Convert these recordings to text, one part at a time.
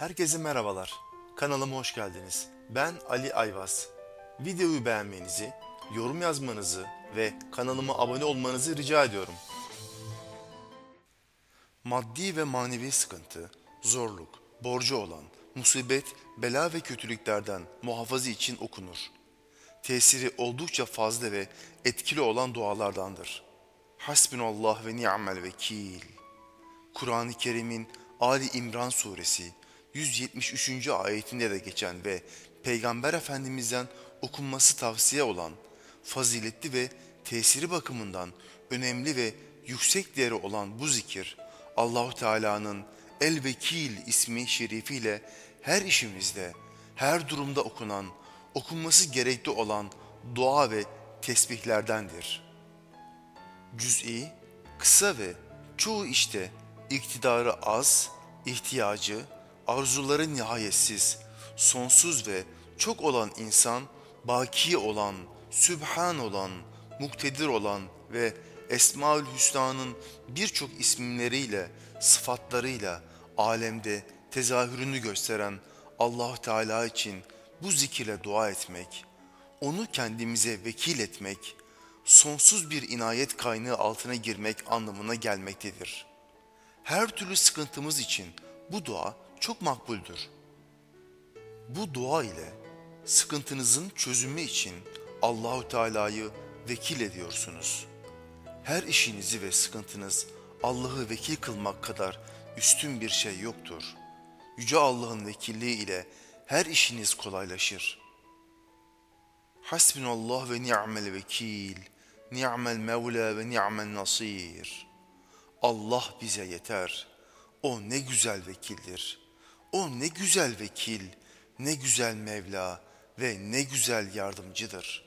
Herkese merhabalar, kanalıma hoş geldiniz. Ben Ali Ayvaz. Videoyu beğenmenizi, yorum yazmanızı ve kanalıma abone olmanızı rica ediyorum. Maddi ve manevi sıkıntı, zorluk, borcu olan, musibet, bela ve kötülüklerden muhafaza için okunur. Tesiri oldukça fazla ve etkili olan dualardandır. Hasbunallah ve ni'mel vekil. Kur'an-ı Kerim'in Ali İmran Suresi 173. ayetinde de geçen ve Peygamber Efendimiz'den okunması tavsiye olan, faziletli ve tesiri bakımından önemli ve yüksek değeri olan bu zikir, Allahu Teala'nın El Vekil ismi şerifiyle her işimizde, her durumda okunan, okunması gerekli olan dua ve tesbihlerdendir. Cüz'i, kısa ve çoğu işte iktidarı az, ihtiyacı, arzuları nihayetsiz, sonsuz ve çok olan insan, baki olan, sübhan olan, muktedir olan ve Esma-ül Hüsna'nın birçok isimleriyle, sıfatlarıyla alemde tezahürünü gösteren Allah Teala için bu zikirle dua etmek, onu kendimize vekil etmek, sonsuz bir inayet kaynağı altına girmek anlamına gelmektedir. Her türlü sıkıntımız için bu dua çok makbuldür. Bu dua ile sıkıntınızın çözümü için Allahu Teala'yı vekil ediyorsunuz. Her işinizi ve sıkıntınız Allah'ı vekil kılmak kadar üstün bir şey yoktur. Yüce Allah'ın vekilliği ile her işiniz kolaylaşır. Hasbunallah ve ni'mel vekil, ni'mel mevla ve ni'mel nasir. Allah bize yeter. O ne güzel vekildir. O ne güzel vekil, ne güzel Mevla ve ne güzel yardımcıdır.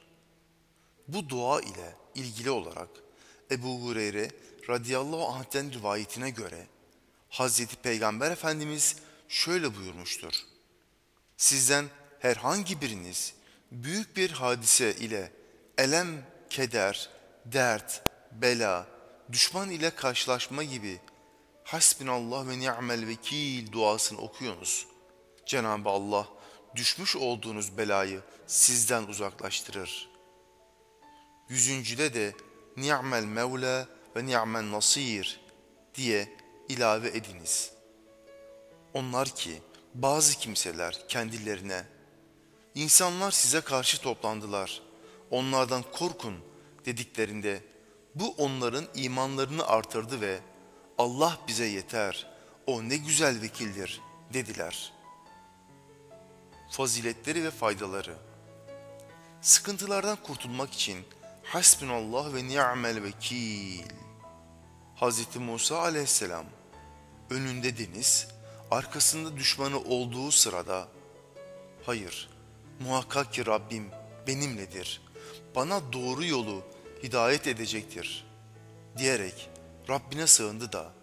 Bu dua ile ilgili olarak Ebu Hureyre radıyallahu anh'ten rivayetine göre Hz. Peygamber Efendimiz şöyle buyurmuştur. Sizden herhangi biriniz büyük bir hadise ile elem, keder, dert, bela, düşman ile karşılaşma gibi Hasbinallah ve ni'mel vekil duasını okuyunuz. Cenab-ı Allah düşmüş olduğunuz belayı sizden uzaklaştırır. 100.'de de ni'mel mevla ve ni'mel nasir diye ilave ediniz. Onlar ki bazı kimseler kendilerine insanlar size karşı toplandılar, onlardan korkun dediklerinde bu onların imanlarını artırdı ve Allah bize yeter, o ne güzel vekildir dediler. Faziletleri ve faydaları. Sıkıntılardan kurtulmak için Hasbunallah ve ni'mel vekil. Hz. Musa Aleyhisselam önünde deniz, arkasında düşmanı olduğu sırada hayır, muhakkak ki Rabbim benimledir, bana doğru yolu hidayet edecektir diyerek Rabbine sığındı da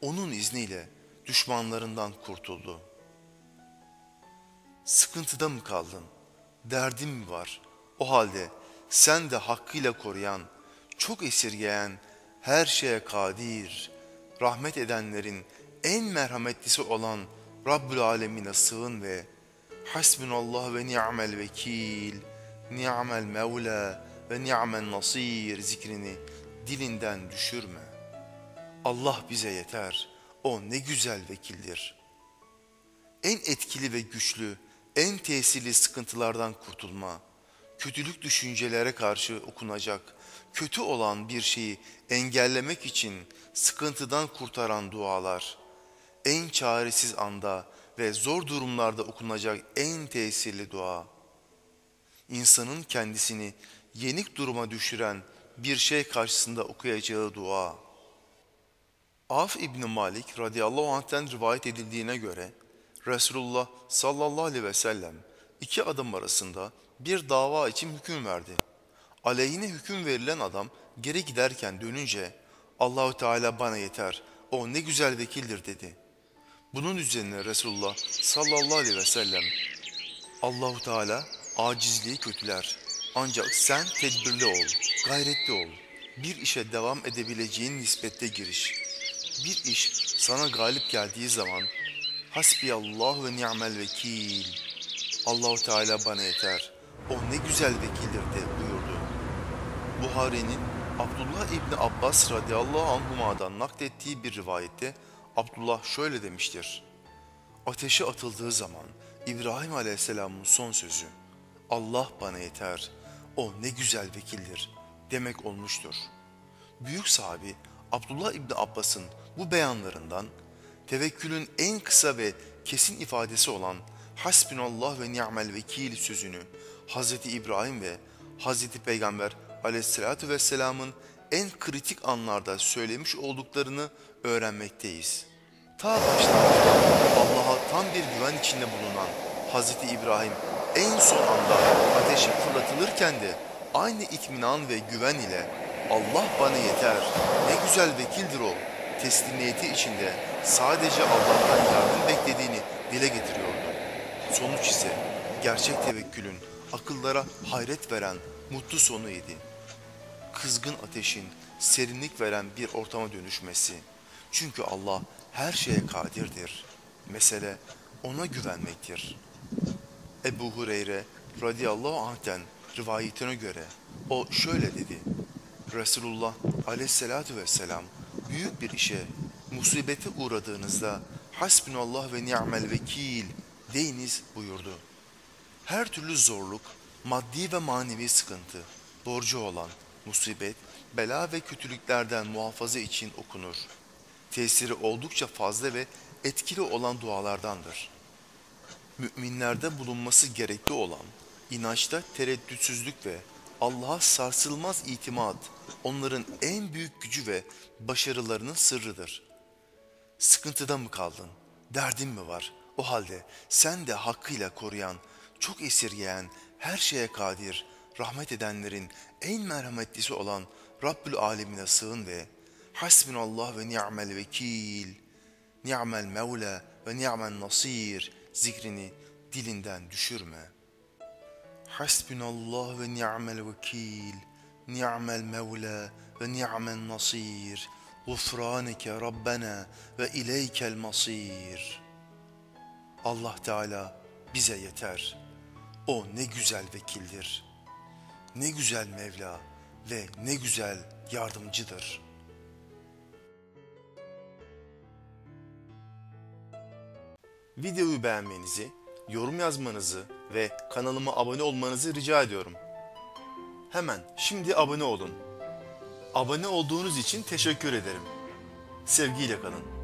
onun izniyle düşmanlarından kurtuldu. Sıkıntıda mı kaldın? Derdin mi var? O halde sen de hakkıyla koruyan, çok esirgeyen, her şeye kadir, rahmet edenlerin en merhametlisi olan Rabbül Alemine sığın ve Hasbunallah ve ni'mel vekil, ni'mel mevla ve ni'mel nasir zikrini dilinden düşürme. Allah bize yeter, o ne güzel vekildir. En etkili ve güçlü, en tesirli sıkıntılardan kurtulma, kötülük düşüncelere karşı okunacak, kötü olan bir şeyi engellemek için sıkıntıdan kurtaran dualar, en çaresiz anda ve zor durumlarda okunacak en tesirli dua, insanın kendisini yenik duruma düşüren bir şey karşısında okuyacağı dua. Avf İbni Malik radıyallahu anh'ten rivayet edildiğine göre Resulullah sallallahu aleyhi ve sellem iki adam arasında bir dava için hüküm verdi. Aleyhine hüküm verilen adam geri giderken dönünce Allahu Teala bana yeter, o ne güzel vekildir dedi. Bunun üzerine Resulullah sallallahu aleyhi ve sellem Allahu Teala acizliği kötüler, ancak sen tedbirli ol, gayretli ol, bir işe devam edebileceğin nispette giriş. Bir iş sana galip geldiği zaman Hasbiyallahu ve ni'mel vekil. Allahu Teala bana yeter. O ne güzel vekildir de buyurdu. Buhari'nin Abdullah İbni Abbas radıyallahu anhuma'dan naklettiği bir rivayette Abdullah şöyle demiştir. Ateşe atıldığı zaman İbrahim Aleyhisselam'ın son sözü Allah bana yeter, o ne güzel vekildir demek olmuştur. Büyük sahabi Abdullah İbni Abbas'ın bu beyanlarından tevekkülün en kısa ve kesin ifadesi olan Hasbunallah ve ni'mel vekil sözünü Hz. İbrahim ve Hz. Peygamber Aleyhisselatü Vesselam'ın en kritik anlarda söylemiş olduklarını öğrenmekteyiz. Ta baştan Allah'a tam bir güven içinde bulunan Hz. İbrahim en son anda ateşe fırlatılırken de aynı itminan ve güven ile Allah bana yeter, ne güzel vekildir o teslimiyeti içinde sadece Allah'tan yardım beklediğini dile getiriyordu. Sonuç ise gerçek tevekkülün akıllara hayret veren mutlu sonu idi. Kızgın ateşin serinlik veren bir ortama dönüşmesi. Çünkü Allah her şeye kadirdir. Mesele ona güvenmektir. Ebu Hureyre radıyallahu anh'ten rivayetine göre o şöyle dedi. Resulullah aleyhissalatu vesselam büyük bir işe, musibete uğradığınızda Hasbunallah ve ni'mel vekil deyiniz buyurdu. Her türlü zorluk, maddi ve manevi sıkıntı, borcu olan, musibet, bela ve kötülüklerden muhafaza için okunur. Tesiri oldukça fazla ve etkili olan dualardandır. Müminlerde bulunması gerekli olan inançta tereddütsüzlük ve Allah'a sarsılmaz itimat onların en büyük gücü ve başarılarının sırrıdır. Sıkıntıda mı kaldın? Derdin mi var? O halde sen de hakkıyla koruyan, çok esirgeyen, her şeye kadir, rahmet edenlerin en merhametlisi olan Rabbül Alemine sığın ve Hasbunallah ve ni'mel vekil, ni'mel mevla ve ni'mel nasir zikrini dilinden düşürme. Hasbunallah ve ni'mel vekil, ni'mel mevla ve ni'mel nasir, gufranike rabbena ve ileykel masir. Allah Teala bize yeter. O ne güzel vekildir, ne güzel Mevla ve ne güzel yardımcıdır. Videoyu beğenmenizi, yorum yazmanızı ve kanalıma abone olmanızı rica ediyorum. Hemen şimdi abone olun. Abone olduğunuz için teşekkür ederim. Sevgiyle kalın.